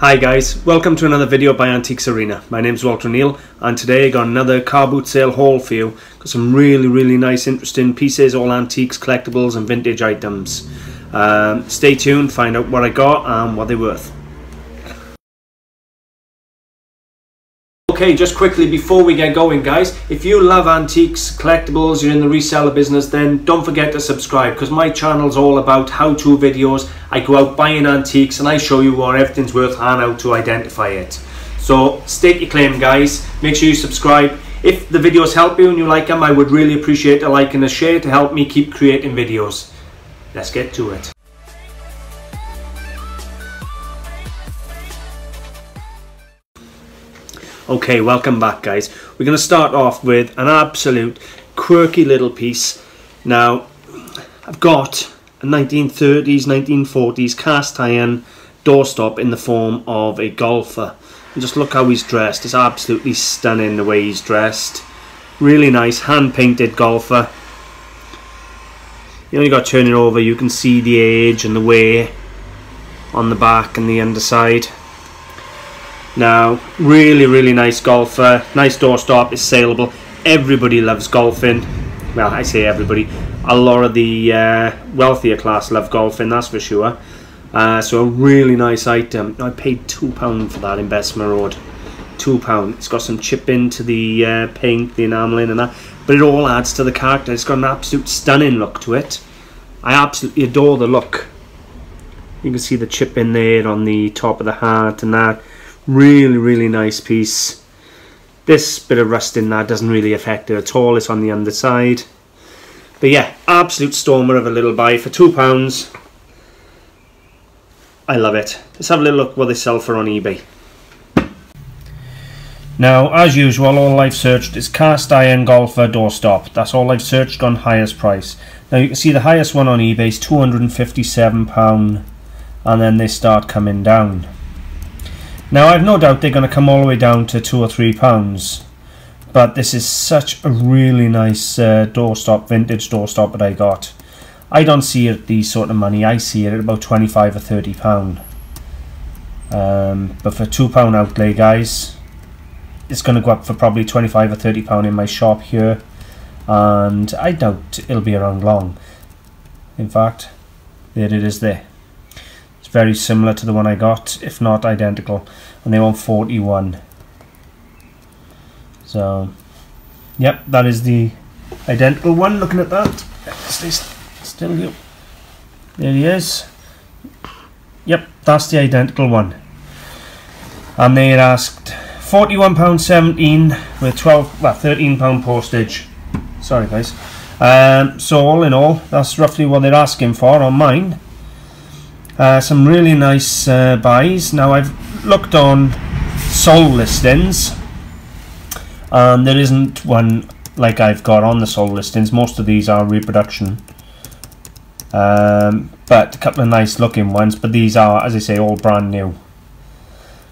Hi guys, welcome to another video by Antiques Arena. My name's Walter O'Neill and today I got another car boot sale haul for you. Got some really nice interesting pieces, all antiques, collectibles and vintage items. Stay tuned, find out what I got and what they're worth. Okay, just quickly before we get going guys, if you love antiques, collectibles, you're in the reseller business, then don't forget to subscribe because my channel's all about how-to videos. I go out buying antiques and I show you what everything's worth and how to identify it. So state your claim guys, make sure you subscribe. If the videos help you and you like them, I would really appreciate a like and a share to help me keep creating videos. Let's get to it. Okay, welcome back guys. We're going to start off with an absolute quirky little piece. Now, I've got a 1930s, 1940s cast iron doorstop in the form of a golfer. And just look how he's dressed. It's absolutely stunning the way he's dressed. Really nice hand-painted golfer. You know, you got to turn it over. You can see the age and the wear on the back and the underside. Now, really nice golfer, nice doorstop, it's saleable. Everybody loves golfing. Well, I say everybody. A lot of the wealthier class love golfing, that's for sure. So a really nice item. I paid £2 for that in Bessemer Road. £2. It's got some chip into the paint, the enameling and that. But it all adds to the character. It's got an absolute stunning look to it. I absolutely adore the look. You can see the chip in there on the top of the hat and that. Really nice piece. This bit of rust in that doesn't really affect it at all, it's on the underside. But yeah, absolute stormer of a little buy for £2. I love it. Let's have a little look what they sell for on eBay. Now, as usual, all I've searched is cast iron golfer doorstop. That's all I've searched on highest price. Now you can see the highest one on eBay is £257 and then they start coming down. Now I've no doubt they're going to come all the way down to £2 or £3, but this is such a really nice doorstop, vintage doorstop that I got. I don't see it at these sort of money. I see it at about £25 or £30. But for £2 outlay, guys, it's going to go up for probably £25 or £30 in my shop here, and I doubt it'll be around long. In fact, there it is there. Very similar to the one I got, if not identical, and they want 41. So yep, that is the identical one. Looking at that, stay still here. There he is. Yep, that's the identical one, and they had asked £41.17 with 13 pound postage. Sorry guys. So all in all, that's roughly what they're asking for on mine. Some really nice buys. Now I've looked on sold listings and there isn't one like I've got on the sold listings. Most of these are reproduction, but a couple of nice looking ones, but these are, as I say, all brand new.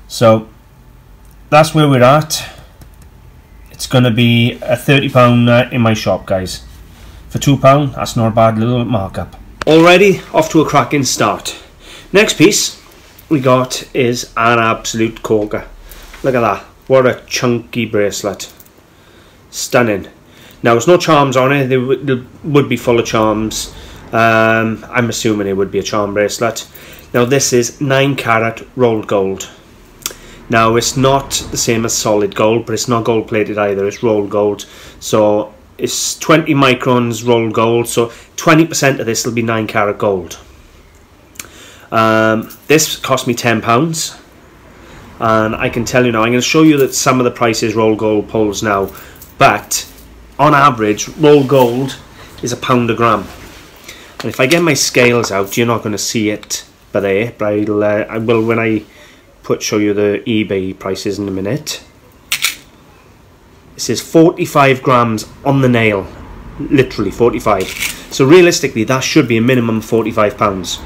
So that's where we're at. It's going to be a £30 in my shop guys. For £2, that's not a bad little markup. Already off to a cracking start. Next piece we got is an absolute corker. Look at that. What a chunky bracelet. Stunning. Now, there's no charms on it. They would be full of charms. I'm assuming it would be a charm bracelet. Now, this is 9 carat rolled gold. Now, it's not the same as solid gold, but it's not gold plated either. It's rolled gold. So it's 20 microns rolled gold, so 20% of this will be 9 carat gold. This cost me £10, and I can tell you now, I'm going to show you that some of the prices rolled gold pulls now, but on average rolled gold is £1 a gram, and if I get my scales out, you're not going to see it by there, but I will when I show you the eBay prices in a minute. It says 45 grams on the nail, literally 45. So realistically, that should be a minimum of £45.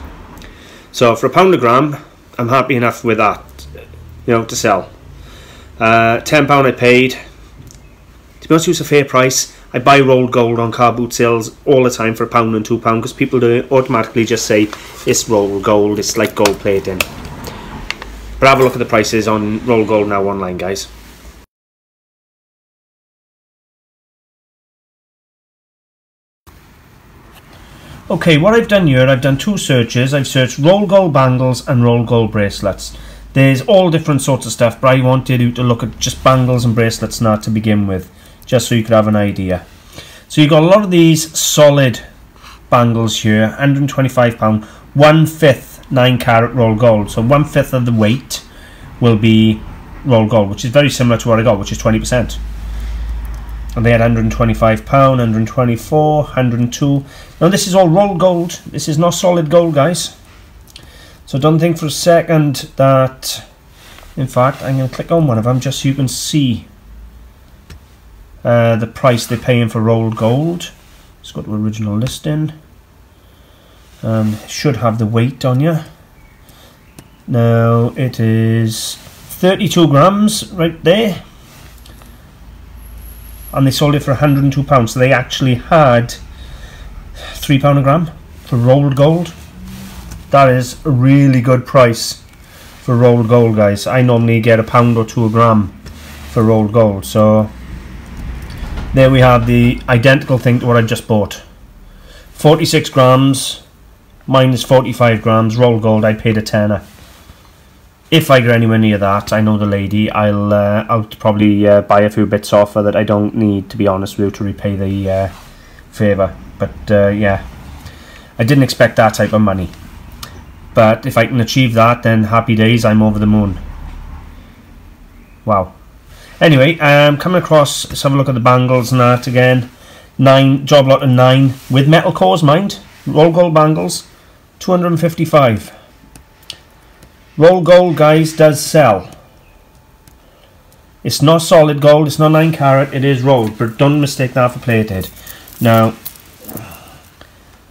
So for £1 a gram, I'm happy enough with that, you know, to sell. £10 I paid. To be honest, it's a fair price. I buy rolled gold on car boot sales all the time for £1 and £2 because people do automatically just say it's rolled gold, it's like gold plating. But have a look at the prices on Roll Gold now online, guys. Okay, what I've done here, I've done two searches. I've searched Roll Gold bangles and Roll Gold bracelets. There's all different sorts of stuff, but I wanted you to look at just bangles and bracelets now to begin with, just so you could have an idea. So you've got a lot of these solid bangles here, £125, 1/5 9 carat roll gold. So 1/5 of the weight will be roll gold, which is very similar to what I got, which is 20%. And they had £125, £124, £102. Now this is all roll gold. This is not solid gold, guys. So don't think for a second that, in fact, I'm going to click on one of them just so you can see the price they're paying for roll gold. Let's go to original listing. It should have the weight on you. Now it is 32 grams right there. And they sold it for £102, so they actually had £3 a gram for rolled gold. That is a really good price for rolled gold, guys. I normally get £1 or £2 a gram for rolled gold. So there we have the identical thing to what I just bought. 46 grams minus 45 grams rolled gold. I paid a tenner. If I get anywhere near that, I know the lady, I'll probably buy a few bits off her that I don't need, to be honest with you, to repay the favour. But yeah, I didn't expect that type of money. But if I can achieve that, then happy days, I'm over the moon. Wow. Anyway, coming across, let's have a look at the bangles and that again. Job lot of 9 with metal cores, mind. Roll gold bangles, 255. Roll gold, guys, does sell. It's not solid gold, it's not 9 carat, it is rolled, but don't mistake that for plated. Now,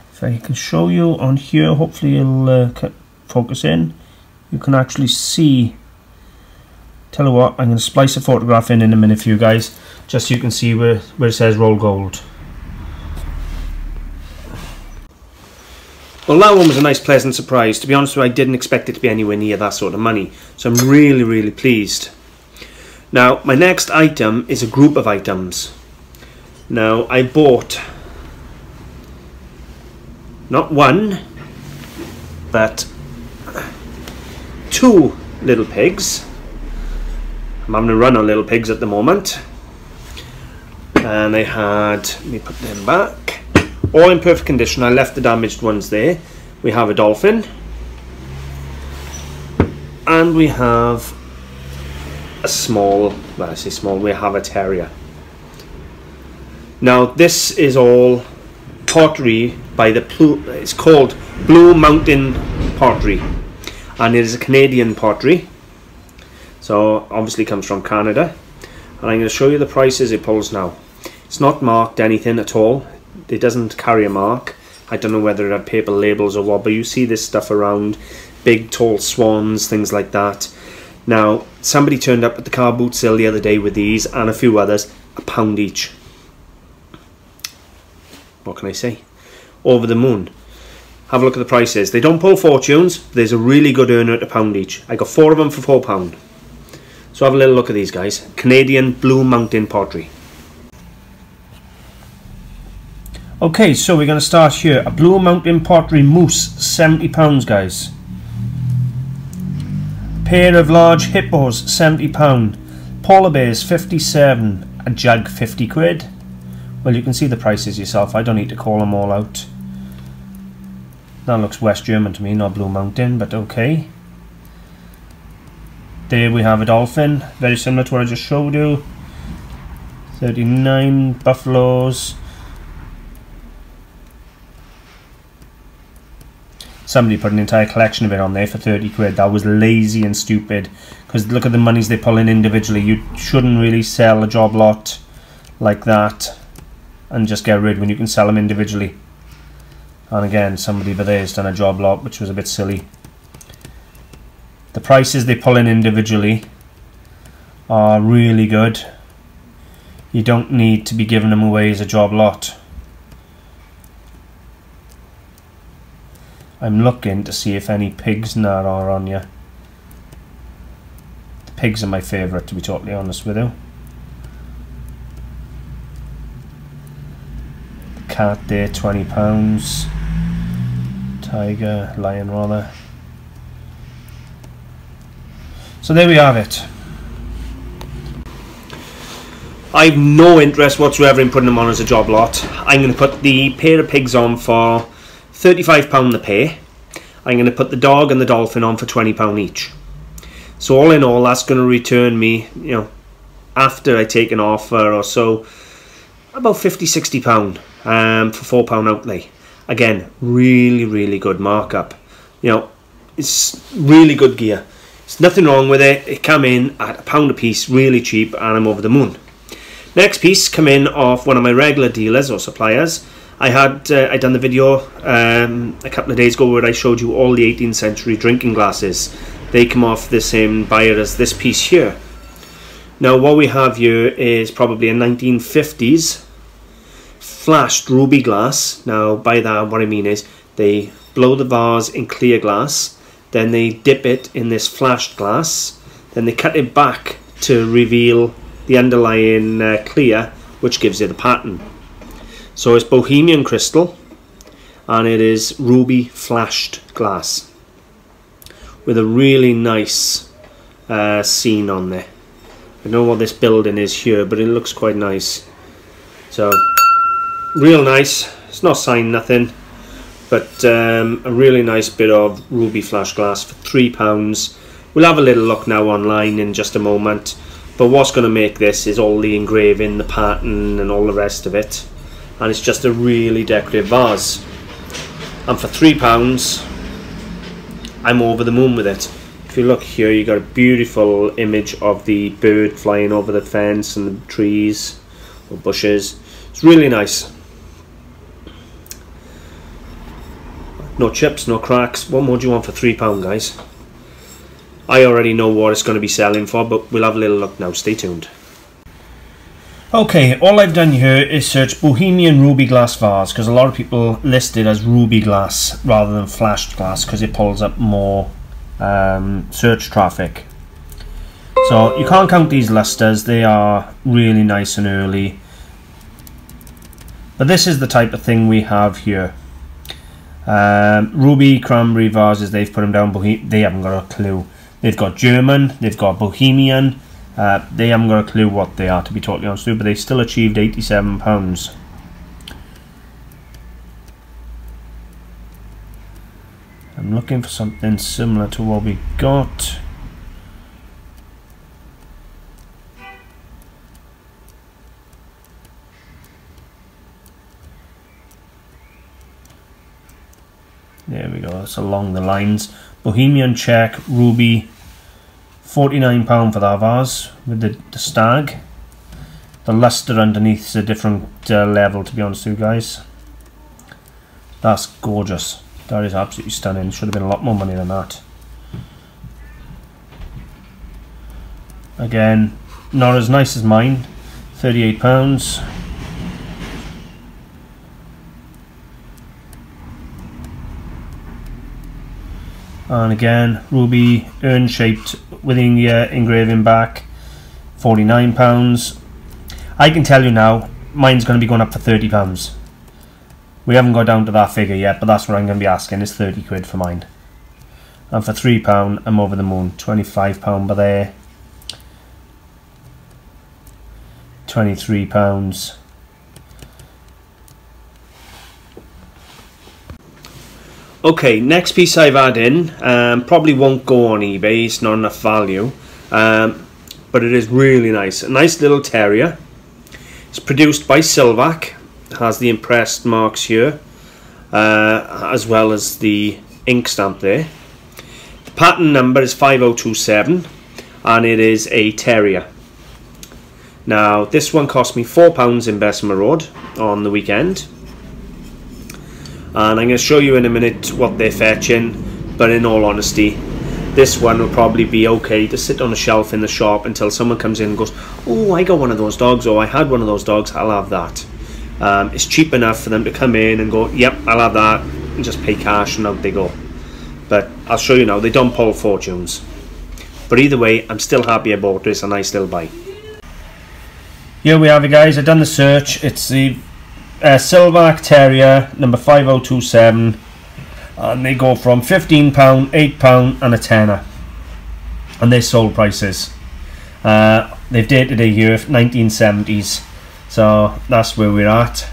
if I can show you on here, hopefully you'll focus in. You can actually see. Tell you what, I'm going to splice a photograph in a minute for you guys, just so you can see where it says roll gold. Well, that one was a nice pleasant surprise. To be honest with you, I didn't expect it to be anywhere near that sort of money. So I'm really, really pleased. Now, my next item is a group of items. Now, I bought not one, but 2 little pigs. I'm having a run on little pigs at the moment. And they had, let me put them back. All in perfect condition. I left the damaged ones there. We have a dolphin. And we have a small, well, I say small, we have a terrier. Now this is all pottery by the, it's called Blue Mountain Pottery. And it is a Canadian pottery. So obviously comes from Canada. And I'm going to show you the prices it pulls now. It's not marked anything at all. It doesn't carry a mark. I don't know whether it had paper labels or what, but you see this stuff around, big tall swans, things like that. Now, somebody turned up at the car boot sale the other day with these and a few others, £1 each. What can I say? Over the moon. Have a look at the prices. They don't pull fortunes. There's a really good earner at £1 each. I got 4 of them for £4. So have a little look at these, guys. Canadian Blue Mountain Pottery. Okay, so we're going to start here. A Blue Mountain Pottery Moose, £70, guys. Pair of large hippos, £70. Polar bears, £57. A jug, £50 quid. Well, you can see the prices yourself. I don't need to call them all out. That looks West German to me, not Blue Mountain, but okay. There we have a dolphin, very similar to what I just showed you. 39 buffaloes. Somebody put an entire collection of it on there for £30 quid. That was lazy and stupid, because look at the monies they pull in individually. You shouldn't really sell a job lot like that and just get rid when you can sell them individually. And again, somebody over there has done a job lot, which was a bit silly. The prices they pull in individually are really good. You don't need to be giving them away as a job lot. I'm looking to see if any pigs now are on you. Pigs are my favourite, to be totally honest with you. The cat there, £20. Tiger, lion rather. So there we have it. I've no interest whatsoever in putting them on as a job lot. I'm going to put the pair of pigs on for £35 the pair. I'm going to put the dog and the dolphin on for £20 each. So all in all, that's going to return me, you know, after I take an offer or so, about £50–60 for £4 outlay. Again, really good markup. You know, it's really good gear. There's nothing wrong with it. It came in at £1 a piece, really cheap, and I'm over the moon. Next piece come in off one of my regular dealers or suppliers. I done the video a couple of days ago where I showed you all the 18th century drinking glasses. They come off the same buyer as this piece here. Now what we have here is probably a 1950s flashed ruby glass. Now by that what I mean is they blow the vase in clear glass, then they dip it in this flashed glass, then they cut it back to reveal the underlying clear, which gives you the pattern. So it's Bohemian crystal and it is ruby flashed glass with a really nice scene on there. I don't know what this building is here, but it looks quite nice. So real nice. It's not signed nothing, but a really nice bit of ruby flashed glass for £3. We'll have a little look now online in just a moment. But what's going to make this is all the engraving, the pattern and all the rest of it. And it's just a really decorative vase. And for £3, I'm over the moon with it. If you look here, you've got a beautiful image of the bird flying over the fence and the trees or bushes. It's really nice. No chips, no cracks. What more do you want for £3, guys? I already know what it's going to be selling for, but we'll have a little look now. Stay tuned. Okay, all I've done here is search Bohemian ruby glass vase, because a lot of people list it as ruby glass rather than flashed glass because it pulls up more search traffic. So you can't count these lusters, they are really nice and early. But this is the type of thing we have here. Ruby cranberry vases, they've put them down, they haven't got a clue. They've got German, they've got Bohemian, they haven't got a clue what they are, to be totally honest with you, but they still achieved £87. I'm looking for something similar to what we got. There we go, that's along the lines. Bohemian Czech ruby, £49 for that vase with the stag. The luster underneath is a different level, to be honest with you guys. That's gorgeous. That is absolutely stunning. Should have been a lot more money than that. Again, not as nice as mine. £38. And again, ruby urn shaped with India engraving back, £49. I can tell you now, mine's going to be going up for £30. We haven't got down to that figure yet, but that's what I'm going to be asking, is £30 for mine. And for £3, I'm over the moon. £25 by there. £23. Okay, next piece I've had in, probably won't go on eBay, it's not enough value, but it is really nice. A nice little terrier. It's produced by Silvac, has the impressed marks here, as well as the ink stamp there. The pattern number is 5027, and it is a terrier. Now, this one cost me £4 in Bessemer Road on the weekend. And I'm going to show you in a minute what they're fetching, but in all honesty, this one will probably be okay to sit on a shelf in the shop until someone comes in and goes, oh, I got one of those dogs, or I had one of those dogs, I'll have that. It's cheap enough for them to come in and go, yep, I'll have that, and just pay cash and out they go. But I'll show you now, they don't pull fortunes. But either way, I'm still happy I bought this and I still buy. Here we have it, guys. I've done the search. It's the Silvac Terrier number 5027, and they go from £15, £8 and a tenner, and they're sold prices. They've dated a year of 1970s, so that's where we're at.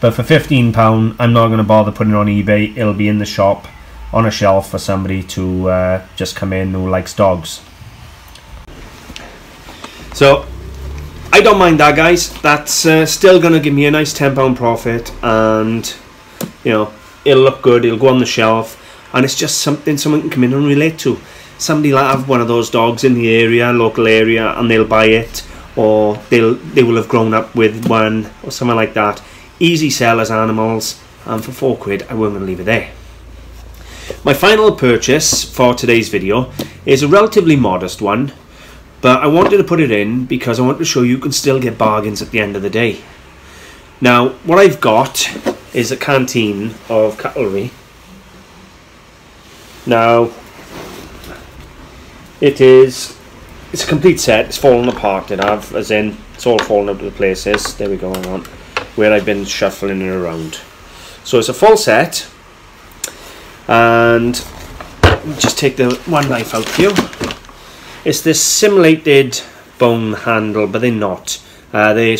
But for £15 I'm not going to bother putting it on eBay. It'll be in the shop on a shelf for somebody to just come in who likes dogs. So I don't mind that, guys. That's still going to give me a nice £10 profit, and you know, it'll look good, it'll go on the shelf, and it's just something someone can come in and relate to. Somebody will have one of those dogs in the area, local area, and they'll buy it, or they will have grown up with one or something like that. Easy sell as animals, and for £4 I won't leave it there. My final purchase for today's video is a relatively modest one, but I wanted to put it in because I want to show you can still get bargains at the end of the day. Now, what I've got is a canteen of cutlery. Now, it's a complete set. It's fallen apart, as in it's all fallen up to the places. There we go, hang on, where I've been shuffling it around. So it's a full set, and just take the one knife out for you. It's this simulated bone handle, but they're not. They're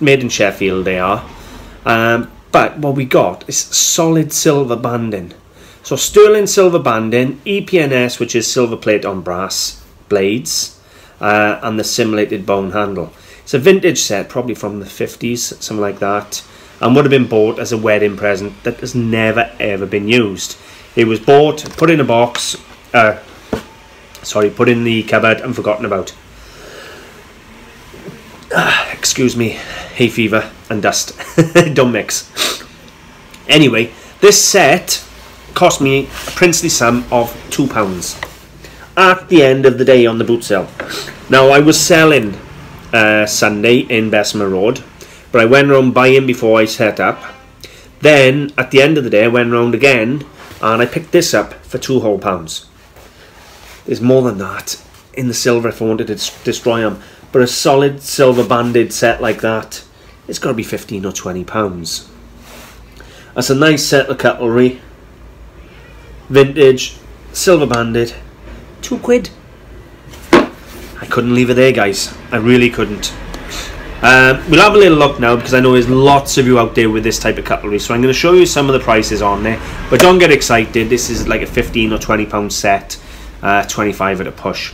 made in Sheffield, they are. But what we got is solid silver banding. So sterling silver banding, EPNS, which is silver plate on brass blades, and the simulated bone handle. It's a vintage set, probably from the 50s, something like that, and would have been bought as a wedding present that has never, ever been used. It was bought, put in a box, put in the cupboard and forgotten about. Excuse me, hay fever and dust. Don't mix. Anyway, this set cost me a princely sum of £2 at the end of the day on the boot sale. Now, I was selling Sunday in Bessemer Road, but I went around buying before I set up. Then at the end of the day I went round again and I picked this up for £2 whole. There's more than that in the silver if I wanted to destroy them, but a solid silver banded set like that, it's got to be £15 or £20. That's a nice set of cutlery, vintage, silver banded, £2. I couldn't leave it there, guys. I really couldn't. We'll have a little look now, because I know there's lots of you out there with this type of cutlery, so I'm going to show you some of the prices on there, but don't get excited. This is like a £15 or £20 set, 25 at a push,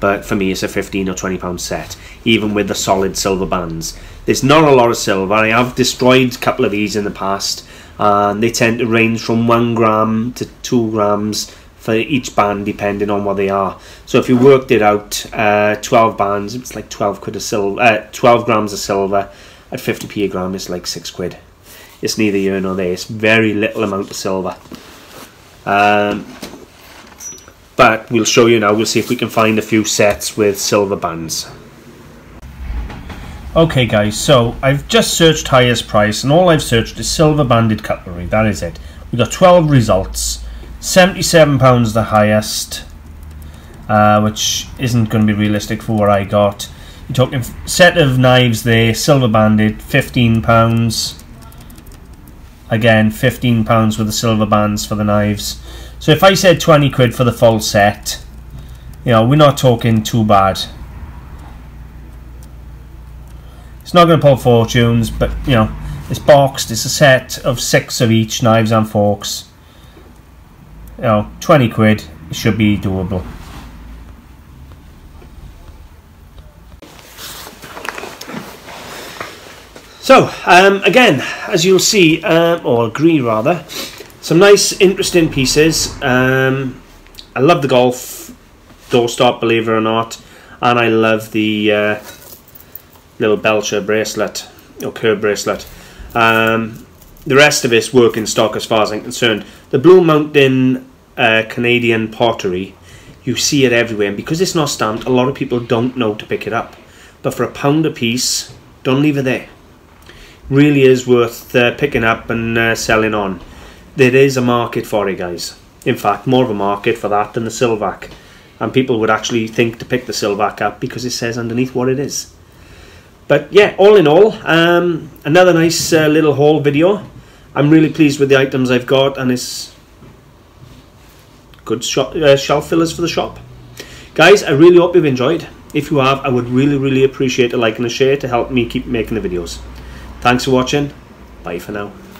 but for me it's a £15 or £20 set, even with the solid silver bands. There's not a lot of silver. I have destroyed a couple of these in the past, and they tend to range from 1 gram to 2 grams for each band, depending on what they are. So if you worked it out, 12 bands, it's like 12 quid of silver, 12 grams of silver at 50p a gram is like £6. It's neither here nor there. It's very little amount of silver. But we'll show you now, we'll see if we can find a few sets with silver bands. Okay, guys, so I've just searched highest price, and all I've searched is silver banded cutlery. That is it. We got 12 results. £77 the highest, which isn't going to be realistic for what I got. You're talking set of knives there, silver banded, £15. Again, £15 with the silver bands for the knives. So if I said £20 for the full set, you know, we're not talking too bad. It's not going to pull fortunes, but you know, it's boxed. It's a set of 6 of each, knives and forks. You know, £20 should be doable. So again, as you'll see, or agree rather, some nice, interesting pieces. I love the golf doorstop, believe it or not, and I love the little Belcher bracelet or curb bracelet. The rest of it's work in stock as far as I'm concerned. The Blue Mountain Canadian pottery, you see it everywhere, and because it's not stamped, a lot of people don't know to pick it up. But for £1 a piece, don't leave it there. Really is worth picking up and selling on. There is a market for it, guys. In fact, more of a market for that than the Silvac. and people would actually think to pick the Silvac up because it says underneath what it is. But yeah, all in all, another nice little haul video. I'm really pleased with the items I've got, and it's good shelf fillers for the shop. Guys, I really hope you've enjoyed. If you have, I would really appreciate a like and a share to help me keep making the videos. Thanks for watching. Bye for now.